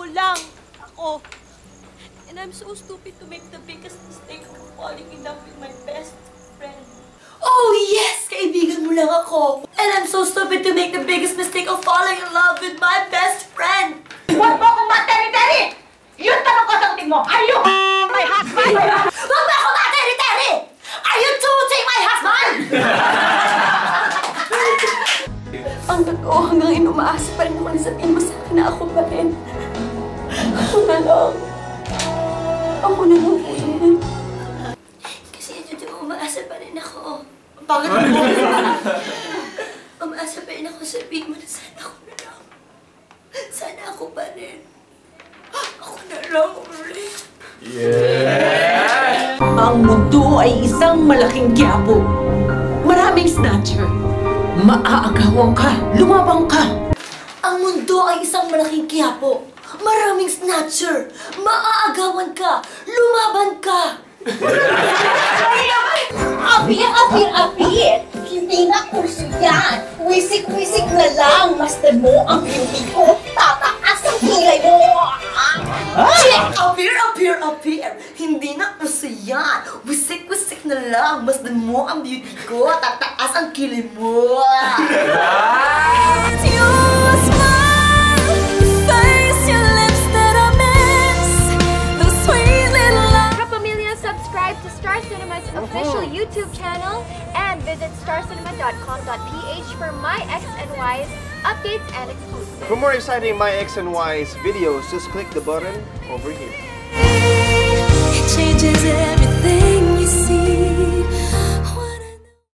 mo lang ako. And I'm so stupid to make the biggest mistake of falling in love with my best friend. Oh yes! Kaibigan mo lang ako. And I'm so stupid to make the biggest mistake of falling in love with my best friend. Huwag mo akong materi-teri! Yun tanong ko sa mo. Are you my husband? Huwag mo akong materi-teri! Are you choosing my husband? Ang totoo hanggang inumaasa pa rin ako na sabihin mo sa akin na ako pa rin. Ako na lang. Ako na lang po yun. Kasi yun yung umaasa pa rin ako. Bakit ako? Umaasa pa rin ako sabihin mo na sana ako na lang. Sana ako pa rin. Ako na lang ulit. Yeah! Ang mundo ay isang malaking gyabo. Maraming snatcher. Maaagawan ka. Lumabang ka. Ang mundo ay isang malaking gyabo. Maraming snatcher! Maaagawan ka! Lumaban ka! Apir! Hindi na kurso yan! Wisik-wisik na lang! Master mo ang beauty ko! Tataas ang kilay mo! Apir! Hindi na kurso yan! Wisik-wisik na lang! Master mo ang beauty ko! Tataas ang kilay mo! Official YouTube channel and visit starcinema.com.ph for My Ex and Whys updates and exclusives. For more exciting My Ex and Whys videos, just click the button over here.